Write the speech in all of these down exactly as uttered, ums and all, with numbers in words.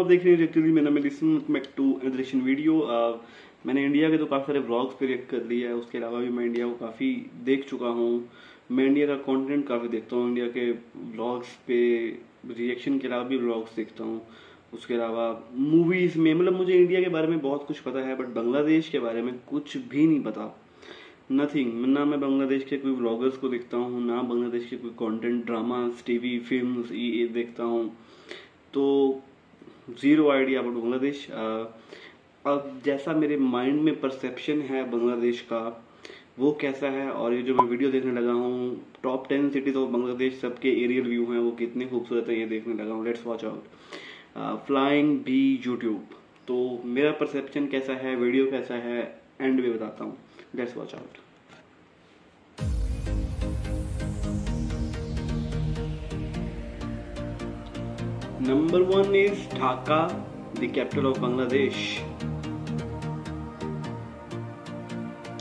आप देख रहे हैं रिएक्ट में नमिलिसन बैक टू एनदरेशन वीडियो। मैंने इंडिया के तो काफ़ी सारे व्लॉग्स पे रिएक्ट कर लिया है, उसके अलावा भी मैं इंडिया को काफ़ी देख चुका हूँ। मैं इंडिया का कंटेंट काफ़ी देखता हूँ, इंडिया के व्लॉग्स पे रिएक्शन के अलावा भी व्लॉग्स देखता हूँ, उसके अलावा मूवीज़ में, मतलब मुझे इंडिया के बारे में बहुत कुछ पता है, बट बांग्लादेश के बारे में कुछ भी नहीं पता, नथिंग। ना मैं बांग्लादेश के कोई व्लॉगर्स को देखता हूँ, ना बांग्लादेश के कोई content, dramas, T V, film ये देखता हूँ, तो ज़ीरो आइडिया अबाउट बांग्लादेश। अब जैसा मेरे माइंड में परसेप्शन है बांग्लादेश का, वो कैसा है, और ये जो मैं वीडियो देखने लगा हूँ top ten cities of Bangladesh, सबके एरियल व्यू हैं वो कितने खूबसूरत है, ये देखने लगा हूँ। Let's watch out flying bee YouTube. तो मेरा परसेप्शन कैसा है, वीडियो कैसा है, एंड में बताता हूँ। Let's watch out. Number one is Dhaka, the capital of Bangladesh.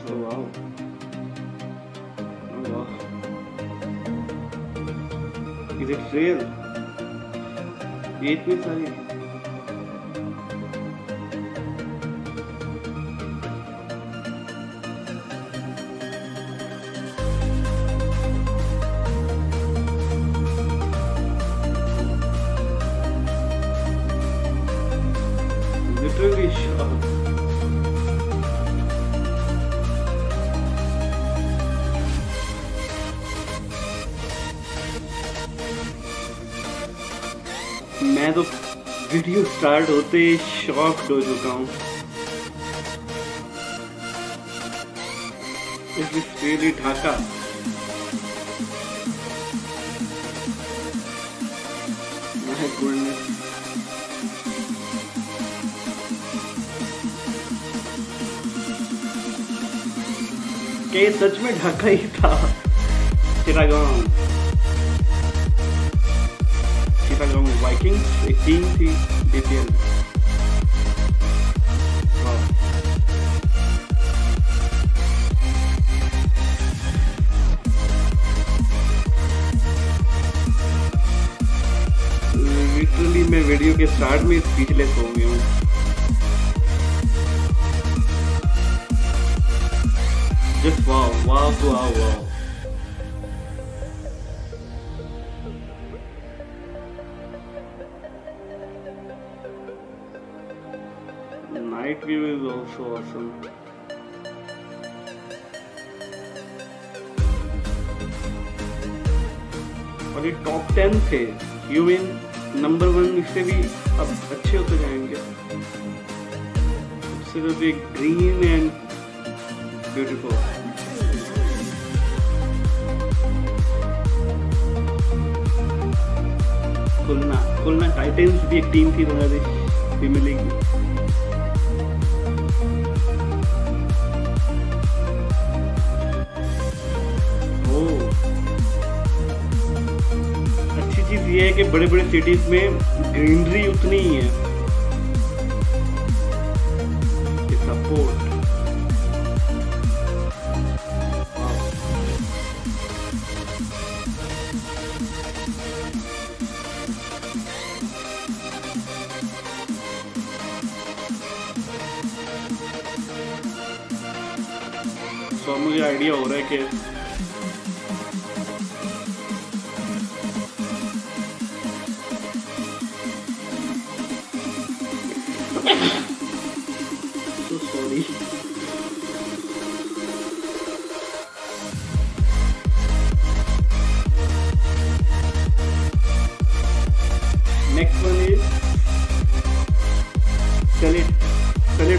Oh wow! Oh wow! Is it real? ये इतनी सारी literally shocked. मैं तो वीडियो स्टार्ट होते शॉक्ड हो चुका हूँ। It is really Dhaka. My goodness. क्या ये सच में ढाका ही था? चिटागोंग चिटागोंग वाइकिंग्स एक टीम थी बीपीएल। लिटरली मैं वीडियो के स्टार्ट में स्पीचलेस हो गया हूँ। Just wow, wow, wow, wow. Night view is also awesome. और ये टॉप टेन थे, यू मीन नंबर वन, इससे भी अब अच्छे होते जाएंगे। सिर्फ एक green and beautiful. Khulna Khulna titans भी एक टीम थी बांग्लादेश प्रीमियर लीग में। ओ अच्छी चीज ये है कि बड़े बड़े सिटीज में ग्रीनरी उतनी ही है। सपोर्ट तो मुझे आइडिया हो रहा है कि तो सॉरी नेक्स्ट वन इज चलिए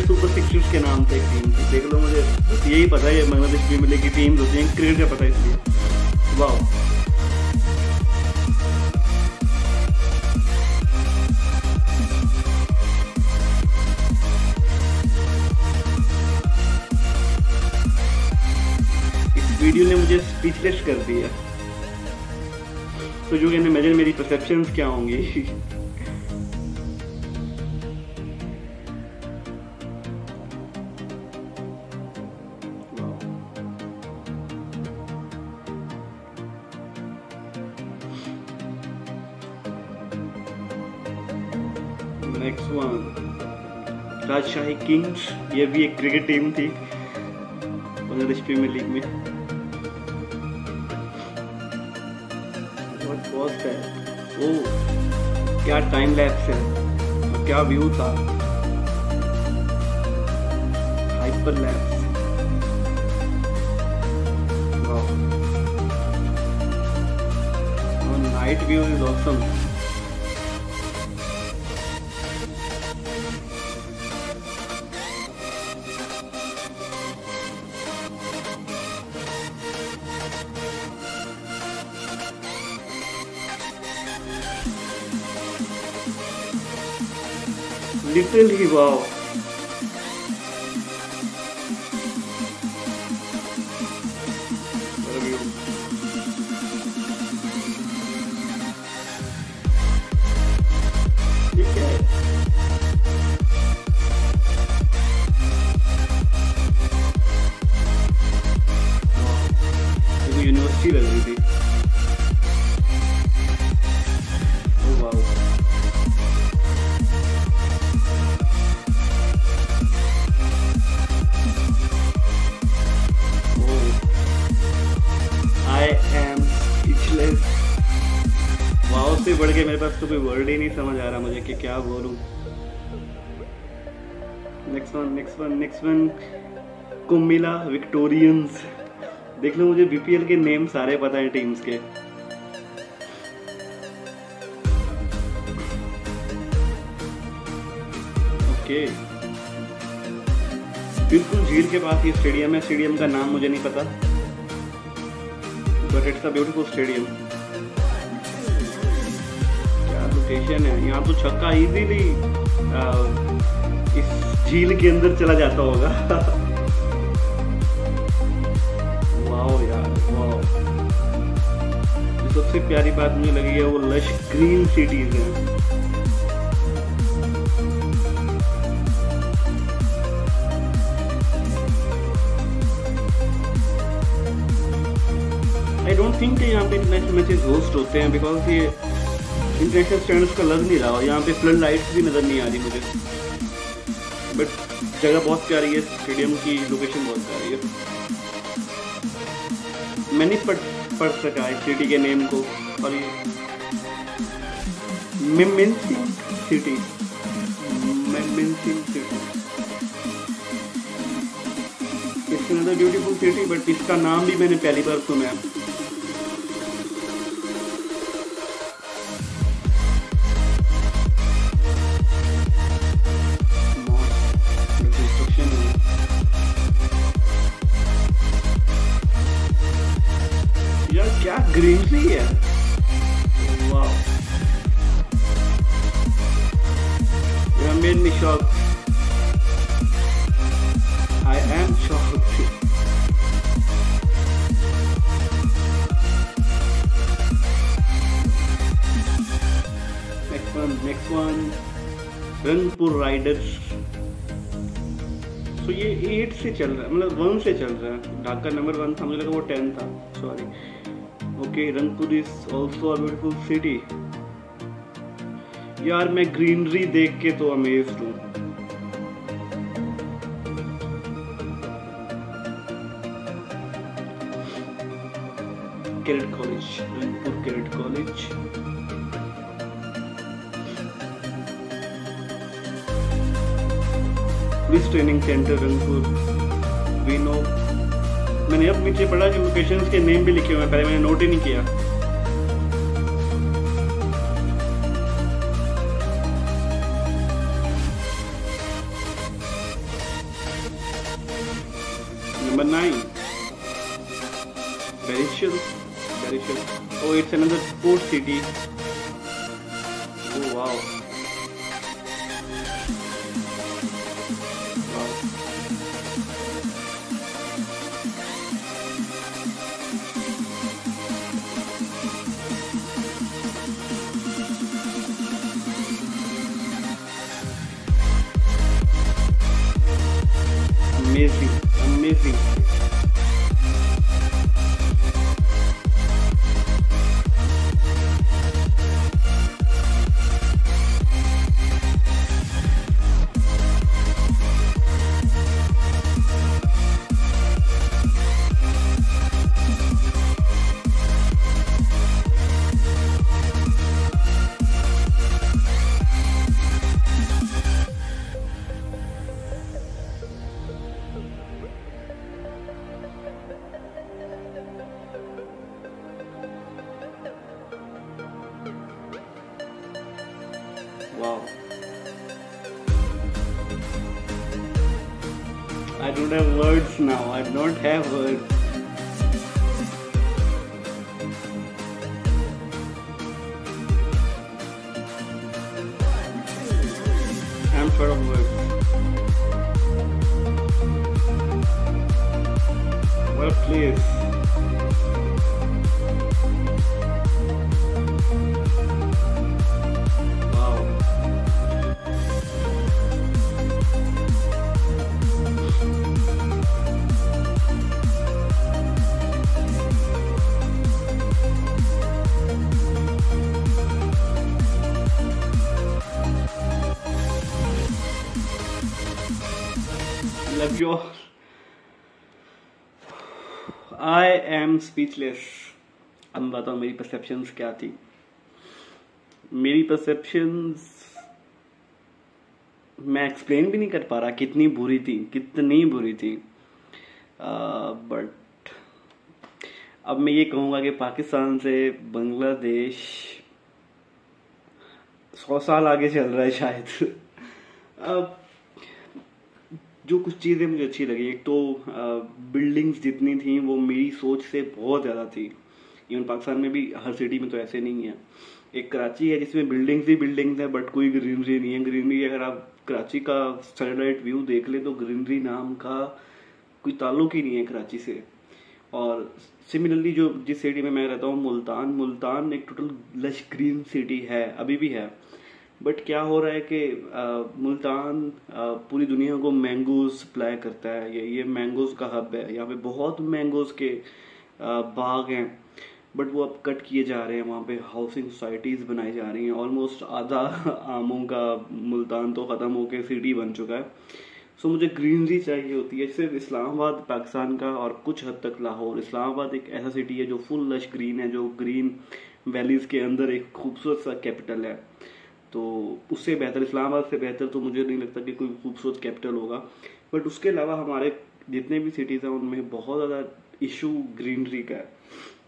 सुपर सिक्सर्स के नाम से एक टीम थी। देख लो, मुझे बस यही पता है बांग्लादेश प्रीमियर लीग की टीम होती है, क्रिकेट का पता है इसलिए। वाओ, इस वीडियो ने मुझे स्पीचलेस कर दिया। तो यू कैन इमेजिन मेरी परसेप्शंस क्या होंगी। नेक्स्ट वन राजशाही किंग्स, ये भी एक क्रिकेट टीम थी बांग्लादेश प्रीमियर लीग में। बहुत बहुत है, ओ क्या टाइम लैप्स है, क्या व्यू था, hyper lapse. Night view is awesome. Literally wow. University लग रही थी। आई एम स्पीचलेस। वाओ से बढ़ के मेरे पास तो कोई वर्ड ही नहीं समझ आ रहा मुझे कि क्या बोलूं। Next one next one next one Comilla Victorians. देख लो मुझे बीपीएल के नेम सारे पता है टीम्स के। ओके बिल्कुल झील के पास ये स्टेडियम है, स्टेडियम का नाम मुझे नहीं पता but it's a beautiful stadium. क्या लोकेशन है, यहाँ तो छक्का इजीली इस झील के अंदर चला जाता होगा। सबसे प्यारी बात मुझे लगी है वो लश ग्रीन सिटीज हैं। आई डोंट थिंक यहाँ पे इंटरनेशनल मैचेस होस्ट होते हैं बिकॉज ये इंटरनेशनल स्टैंडर्ड्स का लग नहीं रहा और यहाँ पे फ्लड लाइट्स भी नजर नहीं आ रही मुझे। बट जगह बहुत प्यारी है, स्टेडियम की लोकेशन बहुत प्यारी है। मैंने पट पढ़ सका है सिटी के नेम को और ये सिटी ब्यूटीफुल सिटी बट इसका नाम भी मैंने पहली बार सुना है। क्या ग्रीनरी है, wow. You have made me shock. I am shock. Next one next one Rangpur riders. तो ये एट से चल रहा है, मतलब वन से चल रहा है। ढाका नंबर वन था, मुझे लगा वो टेन था, sorry. Okay Rangpur is also a beautiful city. यार मैं ग्रीनरी देख के तो अमेज्ड हूँ। Cadet college, Rangpur cadet college. Police training centre Rangpur. We know, मैंने अब नीचे पढ़ा कि लोकेशंस के नेम भी लिखे हुए हैं, पहले मैंने नोट ही नहीं किया। Number nine Barishal Barishal. Oh it's another sports city. Oh wow amazing amazing don't have words now. I don't have words. I'm full of words. Well, please. Love you all. I am speechless. अब बताओ मेरी perceptions क्या थी. मेरी perceptions मैं explain भी नहीं कर पा रहा कितनी बुरी थी कितनी बुरी थी बट अब मैं ये कहूँगा कि पाकिस्तान से बांग्लादेश सौ साल आगे चल रहा है शायद. अब जो कुछ चीज़ें मुझे अच्छी लगी, एक तो बिल्डिंग्स जितनी थी वो मेरी सोच से बहुत ज़्यादा थी. इवन पाकिस्तान में भी हर सिटी में तो ऐसे नहीं है. एक कराची है जिसमें बिल्डिंग्स ही बिल्डिंग्स है बट कोई ग्रीनरी नहीं है. ग्रीनरी अगर आप कराची का सनलाइट व्यू देख ले तो ग्रीनरी नाम का कोई ताल्लुक ही नहीं है कराची से. और सिमिलरली जो जिस सिटी में मैं रहता हूँ मुल्तान, मुल्तान एक टोटल लश ग्रीन सिटी है, अभी भी है. बट क्या हो रहा है कि मुल्तान पूरी दुनिया को मैंगोज़ सप्लाई करता है. ये ये मैंगोज़ का हब है. यहाँ पे बहुत मैंगोज़ के आ, बाग हैं बट वो अब कट किए जा रहे हैं. वहाँ पे हाउसिंग सोसाइटीज़ बनाई जा रही हैं. ऑलमोस्ट आधा आमों का मुल्तान तो ख़त्म होकर सिटी बन चुका है. सो मुझे ग्रीनरी चाहिए होती है. सिर्फ इस्लामाबाद पाकिस्तान का और कुछ हद तक लाहौर. इस्लामाबाद एक ऐसा सिटी है जो फुल लश ग्रीन है, जो ग्रीन वैलीज़ के अंदर एक खूबसूरत सा कैपिटल है. तो उससे बेहतर, इस्लामाबाद से बेहतर तो मुझे नहीं लगता कि कोई खूबसूरत कैपिटल होगा. बट उसके अलावा हमारे जितने भी सिटीज़ हैं उनमें बहुत ज़्यादा इशू ग्रीनरी का है.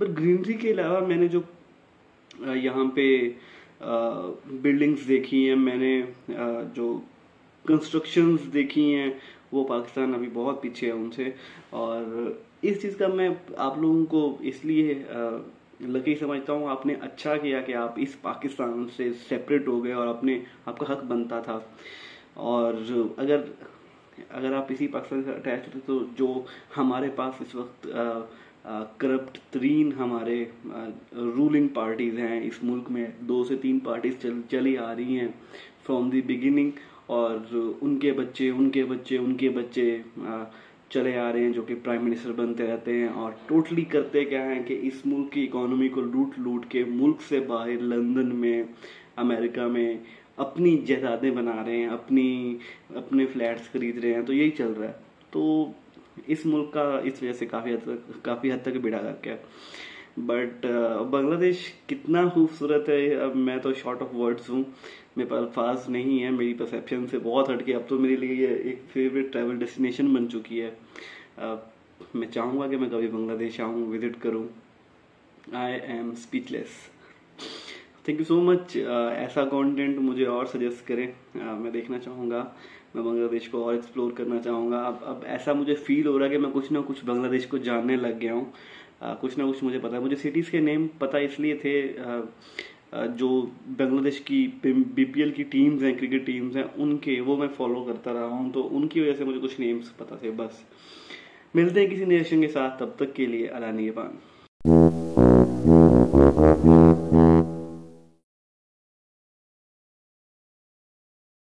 पर ग्रीनरी के अलावा मैंने जो यहाँ पे बिल्डिंग्स देखी हैं, मैंने जो कंस्ट्रक्शंस देखी हैं, वो पाकिस्तान अभी बहुत पीछे है उनसे. और इस चीज़ का मैं आप लोगों को इसलिए लकी समझता हूँ, आपने अच्छा किया कि आप इस पाकिस्तान से सेपरेट हो गए और आपने आपका हक बनता था. और अगर अगर आप इसी पाकिस्तान से अटैच होते तो जो हमारे पास इस वक्त करप्ट तरीन हमारे आ, रूलिंग पार्टीज़ हैं इस मुल्क में, दो से तीन पार्टीज चल चली आ रही हैं फ्रॉम द बिगिनिंग. और उनके बच्चे उनके बच्चे उनके बच्चे आ, चले आ रहे हैं जो कि प्राइम मिनिस्टर बनते रहते हैं. और टोटली करते क्या हैं कि इस मुल्क की इकोनॉमी को लूट लूट के मुल्क से बाहर लंदन में, अमेरिका में अपनी जायदादें बना रहे हैं, अपनी अपने फ्लैट्स खरीद रहे हैं. तो यही चल रहा है. तो इस मुल्क का इस वजह से काफ़ी हद तक काफ़ी हद तक बेड़ा गर्क है. बट बांग्लादेश कितना खूबसूरत है, अब मैं तो शॉर्ट ऑफ वर्ड्स हूँ, मेरे पास अल्फाज नहीं है. मेरी परसेप्शन से बहुत हटके अब तो मेरे लिए एक फेवरेट ट्रैवल डेस्टिनेशन बन चुकी है. uh, मैं चाहूँगा कि मैं कभी बांग्लादेश आऊँ, विज़िट करूँ. I am speechless. Thank you so much. ऐसा कंटेंट मुझे और सजेस्ट करें, uh, मैं देखना चाहूँगा. मैं बांग्लादेश को और एक्सप्लोर करना चाहूँगा. अब अब ऐसा मुझे फील हो रहा है कि मैं कुछ ना कुछ बांग्लादेश को जानने लग गया हूँ. Uh, कुछ ना कुछ मुझे पता है. मुझे सिटीज़ के नेम पता इसलिए थे, uh, uh, जो बांग्लादेश की बीपीएल की टीम्स हैं, क्रिकेट टीम्स हैं, उनके वो मैं फॉलो करता रहा हूँ. तो उनकी वजह से मुझे कुछ नेम्स पता थे. बस मिलते हैं किसी नेशन के साथ, तब तक के लिए अला निगहबान.